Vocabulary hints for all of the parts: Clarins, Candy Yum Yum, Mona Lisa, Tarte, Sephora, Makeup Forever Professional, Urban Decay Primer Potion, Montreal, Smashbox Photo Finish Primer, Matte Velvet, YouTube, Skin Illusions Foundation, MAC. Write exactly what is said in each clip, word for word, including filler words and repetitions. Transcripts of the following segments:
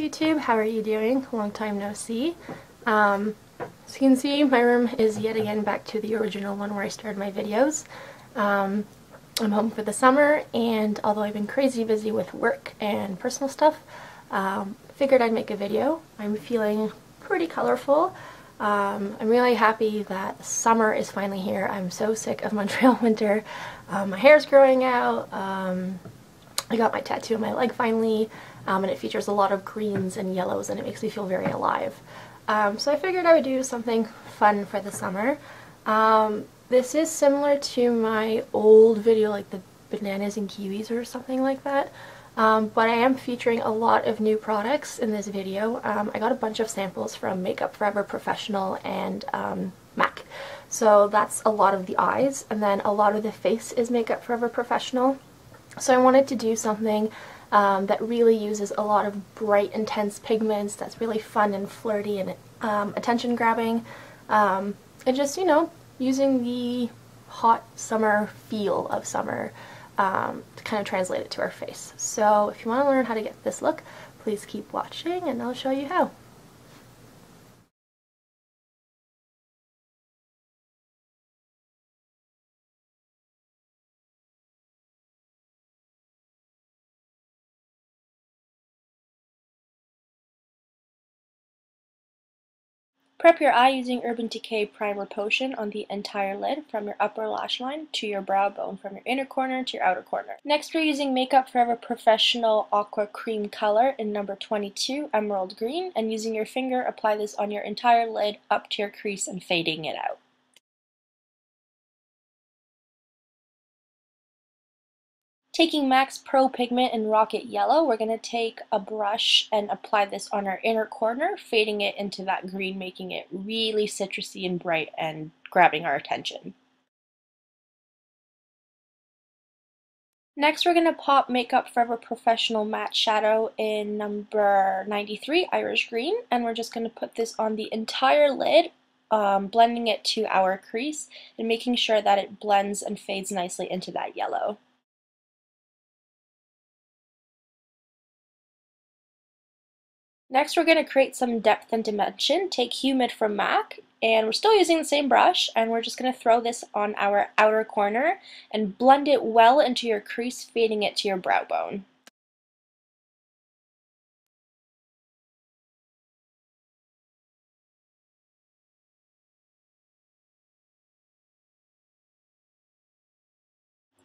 YouTube, how are you doing? Long time no see. Um, as you can see, my room is yet again back to the original one where I started my videos. Um, I'm home for the summer, and although I've been crazy busy with work and personal stuff, um, figured I'd make a video. I'm feeling pretty colorful. Um, I'm really happy that summer is finally here. I'm so sick of Montreal winter. Um, my hair's growing out. Um, I got my tattoo on my leg finally, um, and it features a lot of greens and yellows, and it makes me feel very alive. Um, so I figured I would do something fun for the summer. Um, this is similar to my old video, like the bananas and kiwis or something like that, um, but I am featuring a lot of new products in this video. Um, I got a bunch of samples from Makeup Forever Professional and um, MAC. So that's a lot of the eyes, and then a lot of the face is Makeup Forever Professional. So I wanted to do something um, that really uses a lot of bright, intense pigments that's really fun and flirty and um, attention-grabbing, um, and just, you know, using the hot summer feel of summer um, to kind of translate it to our face. So if you want to learn how to get this look, please keep watching and I'll show you how. Prep your eye using Urban Decay Primer Potion on the entire lid, from your upper lash line to your brow bone, from your inner corner to your outer corner. Next, we're using Makeup Forever Professional Aqua Cream Color in number twenty-two, Emerald Green, and using your finger, apply this on your entire lid up to your crease and fading it out. Taking MAC's Pro Pigment in Rocket Yellow, we're going to take a brush and apply this on our inner corner, fading it into that green, making it really citrusy and bright and grabbing our attention. Next, we're going to pop Makeup Forever Professional Matte Shadow in number ninety-three, Irish Green, and we're just going to put this on the entire lid, um, blending it to our crease and making sure that it blends and fades nicely into that yellow. Next, we're going to create some depth and dimension. Take Humid from MAC, and we're still using the same brush, and we're just going to throw this on our outer corner and blend it well into your crease, fading it to your brow bone.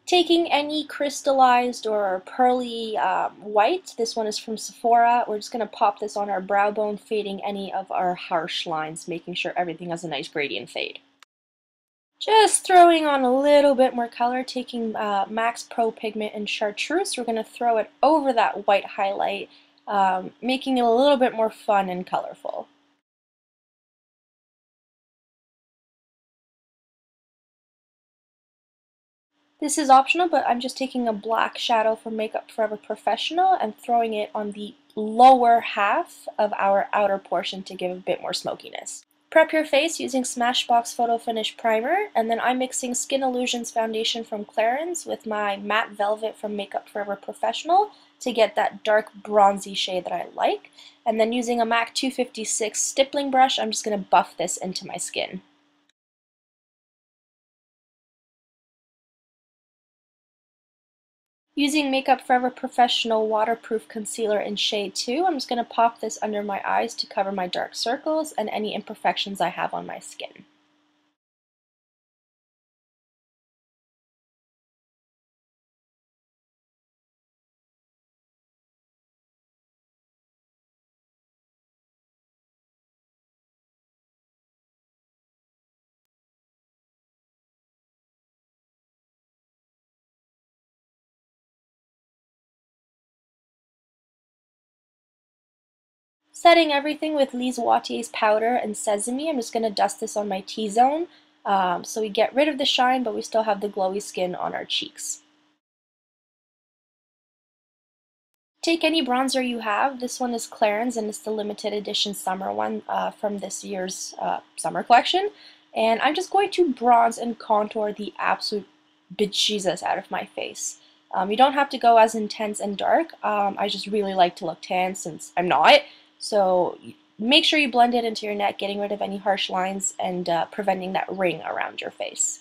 Taking any crystallized or pearly um, white, this one is from Sephora, we're just going to pop this on our brow bone, fading any of our harsh lines, making sure everything has a nice gradient fade. Just throwing on a little bit more color, taking uh, MAC's Pro Pigment in Chartreuse, we're going to throw it over that white highlight, um, making it a little bit more fun and colorful. This is optional, but I'm just taking a black shadow from Makeup Forever Professional and throwing it on the lower half of our outer portion to give a bit more smokiness. Prep your face using Smashbox Photo Finish Primer, and then I'm mixing Skin Illusions Foundation from Clarins with my Matte Velvet from Makeup Forever Professional to get that dark bronzy shade that I like. And then using a MAC two fifty-six stippling brush, I'm just going to buff this into my skin. Using Makeup Forever Professional Waterproof Concealer in shade two, I'm just going to pop this under my eyes to cover my dark circles and any imperfections I have on my skin. Setting everything with Lise Wattier's powder and sesame, I'm just going to dust this on my T-zone um, so we get rid of the shine but we still have the glowy skin on our cheeks. Take any bronzer you have. This one is Clarins and it's the limited edition summer one uh, from this year's uh, summer collection, and I'm just going to bronze and contour the absolute bejesus out of my face. Um, you don't have to go as intense and dark. Um, I just really like to look tan since I'm not. So make sure you blend it into your neck, getting rid of any harsh lines and uh, preventing that ring around your face.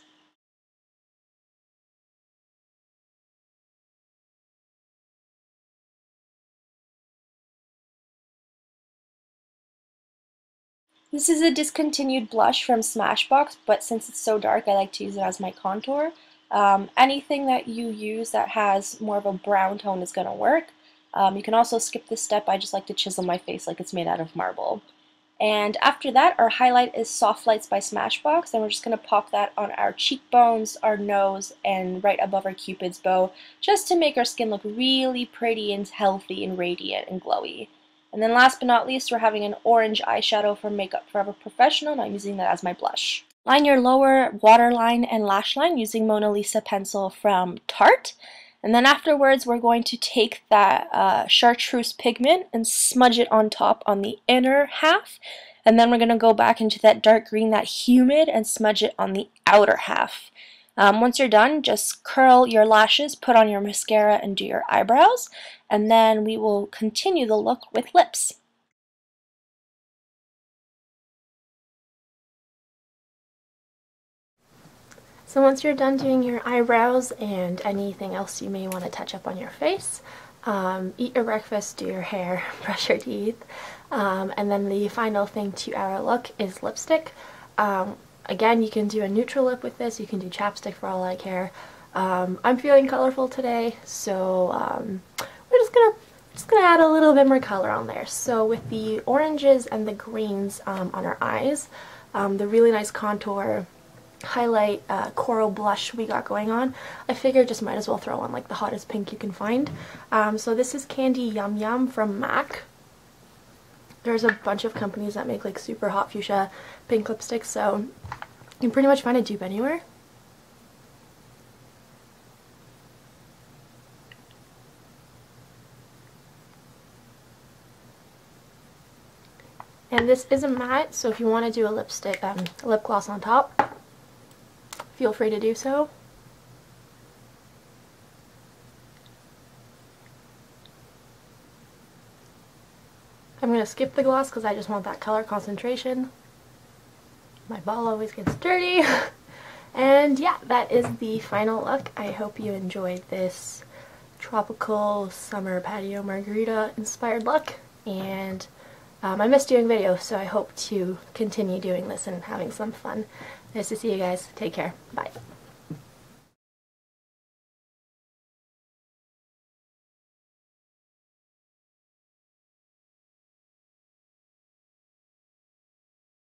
This is a discontinued blush from Smashbox, but since it's so dark, I like to use it as my contour. Um, anything that you use that has more of a brown tone is going to work. Um, you can also skip this step. I just like to chisel my face like it's made out of marble. And after that, our highlight is Soft Lights by Smashbox, and we're just going to pop that on our cheekbones, our nose, and right above our Cupid's bow, just to make our skin look really pretty and healthy and radiant and glowy. And then last but not least, we're having an orange eyeshadow from Makeup Forever Professional, and I'm using that as my blush. Line your lower waterline and lash line using Mona Lisa pencil from Tarte. And then afterwards, we're going to take that uh, chartreuse pigment and smudge it on top on the inner half. And then we're going to go back into that dark green, that humid, and smudge it on the outer half. Um, once you're done, just curl your lashes, put on your mascara, and do your eyebrows, and then we will continue the look with lips. So once you're done doing your eyebrows and anything else you may want to touch up on your face, um, eat your breakfast, do your hair, brush your teeth, um, and then the final thing to our look is lipstick. Um, Again, you can do a neutral lip with this, you can do chapstick for all I care. Um, I'm feeling colorful today, so um, we're just gonna, just gonna add a little bit more color on there. So with the oranges and the greens um, on our eyes, um, the really nice contour, highlight, uh, coral blush we got going on, I figured just might as well throw on like the hottest pink you can find. Um, so this is Candy Yum Yum from M A C. There's a bunch of companies that make like super hot fuchsia pink lipsticks, so you can pretty much find a dupe anywhere. And this is a matte, so if you want to do a lipstick, um, a lip gloss on top, feel free to do so. I'm going to skip the gloss because I just want that color concentration. My ball always gets dirty. And yeah, that is the final look. I hope you enjoyed this tropical summer patio margarita inspired look. And um, I miss doing videos, so I hope to continue doing this and having some fun. Nice to see you guys. Take care. Bye.